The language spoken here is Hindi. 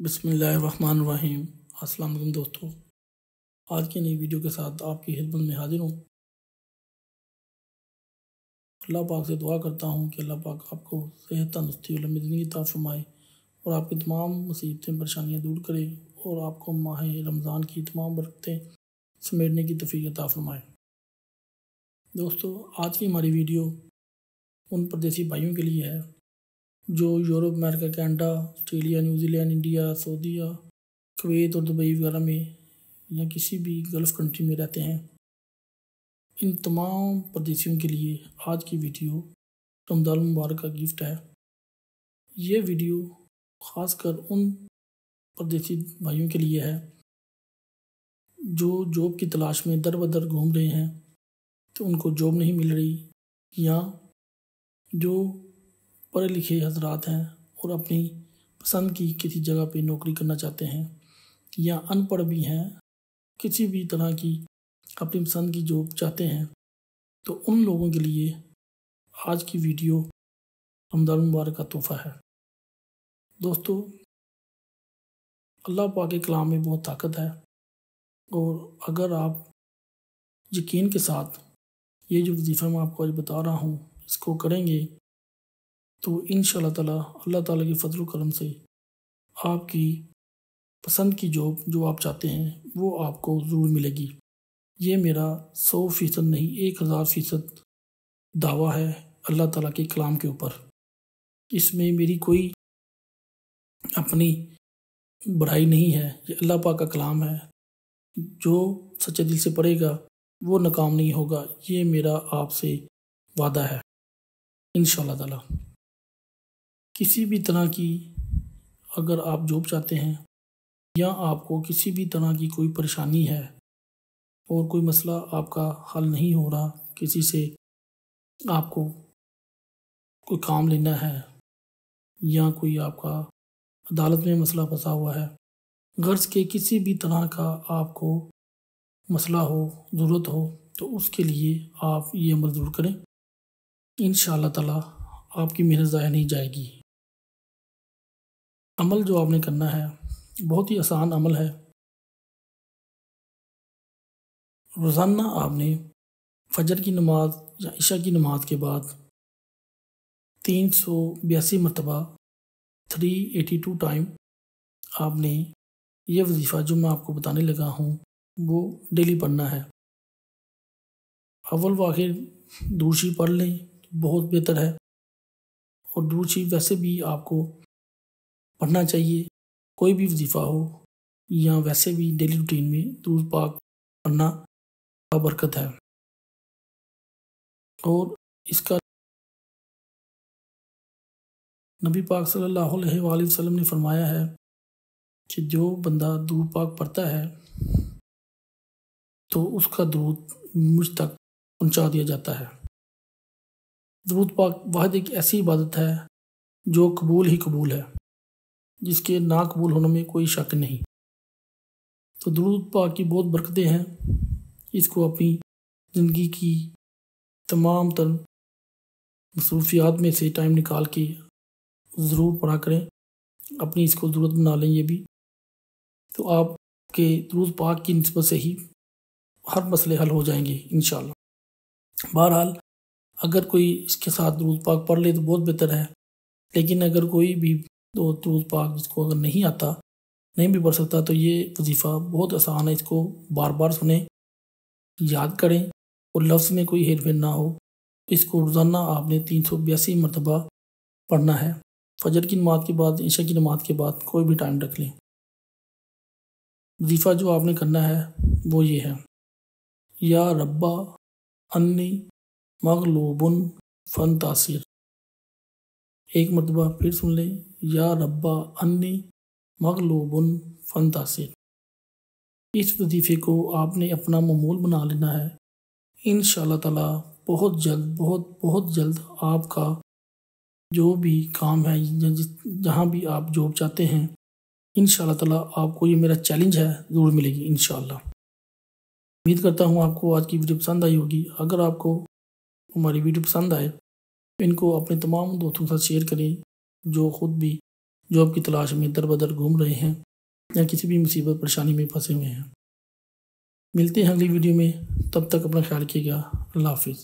बिस्मिल्लाहिर्रहमानिर्रहीम। अस्सलाम वालेकुम दोस्तों, आज की नई वीडियो के साथ आपकी खिदमत में हाजिर हूँ। अल्लाह पाक से दुआ करता हूँ कि अल्लाह पाक आपको सेहत, तंदुरुस्ती और लंबी ज़िंदगी अता फरमाए और आपकी तमाम मुसीबतें, परेशानियाँ दूर करे और आपको माह रमज़ान की तमाम बरकतें समेटने की तौफीक अता फरमाए। दोस्तों, आज की हमारी वीडियो उन परदेसी भाइयों के लिए है जो यूरोप, अमेरिका, कनाडा, ऑस्ट्रेलिया, न्यूजीलैंड, इंडिया, सऊदीया, कुवैत और दुबई वगैरह में या किसी भी गल्फ़ कंट्री में रहते हैं। इन तमाम परदेशियों के लिए आज की वीडियो रमज़ान मुबारक का गिफ्ट है। ये वीडियो ख़ासकर उन परदेसी भाइयों के लिए है जो जॉब की तलाश में दर बदर घूम रहे हैं, तो उनको जॉब नहीं मिल रही, या जो पढ़े लिखे हजरात हैं और अपनी पसंद की किसी जगह पे नौकरी करना चाहते हैं, या अनपढ़ भी हैं, किसी भी तरह की अपनी पसंद की जॉब चाहते हैं, तो उन लोगों के लिए आज की वीडियो रमज़ान मुबारक का तोहफ़ा है। दोस्तों, अल्लाह पाक के कलाम में बहुत ताकत है और अगर आप यकीन के साथ ये जो वजीफ़ा मैं आपको आज बता रहा हूँ इसको करेंगे तो इंशाअल्लाह ताला, अल्लाह ताला के फजल करम से आपकी पसंद की जॉब जो आप चाहते हैं वो आपको ज़रूर मिलेगी। ये मेरा 100% नहीं, 1000% दावा है अल्लाह ताला के कलाम के ऊपर। इसमें मेरी कोई अपनी बड़ाई नहीं है, ये अल्लाह पाक का कलाम है। जो सच्चे दिल से पढ़ेगा वो नाकाम नहीं होगा, ये मेरा आपसे वादा है इंशाअल्लाह ताला। किसी भी तरह की अगर आप जॉब चाहते हैं या आपको किसी भी तरह की कोई परेशानी है और कोई मसला आपका हल नहीं हो रहा, किसी से आपको कोई काम लेना है या कोई आपका अदालत में मसला फंसा हुआ है, गर्ज के किसी भी तरह का आपको मसला हो, ज़रूरत हो, तो उसके लिए आप ये अमल ज़रूर करें। इंशाअल्लाह ताला आपकी मेहनत ज़ाया नहीं जाएगी। अमल जो आपने करना है बहुत ही आसान अमल है। रोज़ाना आपने फजर की नमाज या इशा की नमाज के बाद 382 मरतबा 382 टाइम आपने यह वजीफ़ा जो मैं आपको बताने लगा हूँ वो डेली पढ़ना है। अव्वल व आखिर दूसरी पढ़ लें तो बहुत बेहतर है, और दूसरी चीज़ वैसे भी आपको पढ़ना चाहिए। कोई भी वजीफ़ा हो या वैसे भी डेली रूटीन में दूर पाक पढ़ना बरकत है, और इसका नबी पाक सल्लल्लाहु अलैहि वसल्लम ने फरमाया है कि जो बंदा दूर पाक पढ़ता है तो उसका दूध मुझ तक पहुँचा दिया जाता है। दुरूद पाक वाहिद एक ऐसी इबादत है जो कबूल ही कबूल है, जिसके ना कबूल होने में कोई शक नहीं। तो दुरूद पाक की बहुत बरकतें हैं, इसको अपनी ज़िंदगी की तमाम तर मसरूफियात में से टाइम निकाल के ज़रूर पढ़ा करें, अपनी इसको ज़रूरत बना लें। ये भी तो आपके दुरूद पाक की निस्बत से ही हर मसले हल हो जाएंगे इंशाअल्लाह। बहरहाल, अगर कोई इसके साथ दुरूद पाक पढ़ ले तो बहुत बेहतर है, लेकिन अगर कोई भी दुरूद पाक जिसको अगर नहीं आता, नहीं भी पढ़ सकता, तो ये वजीफ़ा बहुत आसान है। इसको बार बार सुने, याद करें और लफ्ज़ में कोई हेरफेर ना हो। इसको रोज़ाना आपने 382 मरतबा पढ़ना है, फजर की नमाज के बाद, इशा की नमाज के बाद, कोई भी टाइम रख लें। वजीफ़ा जो आपने करना है वो ये है, या रब्बा अन्नी मग़लूबुन फ़न्तासिर। एक मरतबा फिर सुन लें, या रब्बा अन्नी मग़लूबुन फ़न्तासिर। इस वजीफ़े को आपने अपना मामूल बना लेना है। इंशाअल्लाह ताला बहुत जल्द, बहुत जल्द आपका जो भी काम है, जहाँ भी आप जॉब चाहते हैं, इंशाअल्लाह ताला आपको, ये मेरा चैलेंज है, ज़रूर मिलेगी इंशाअल्लाह। उम्मीद करता हूँ आपको आज की वीडियो पसंद आई होगी। अगर आपको हमारी वीडियो पसंद आए तो इनको अपने तमाम दोस्तों के साथ शेयर करें जो ख़ुद भी जॉब की तलाश में दर बदर घूम रहे हैं या किसी भी मुसीबत परेशानी में फंसे हुए हैं। मिलते हैं अगली वीडियो में, तब तक अपना ख्याल रखिएगा। अल्लाह हाफिज़।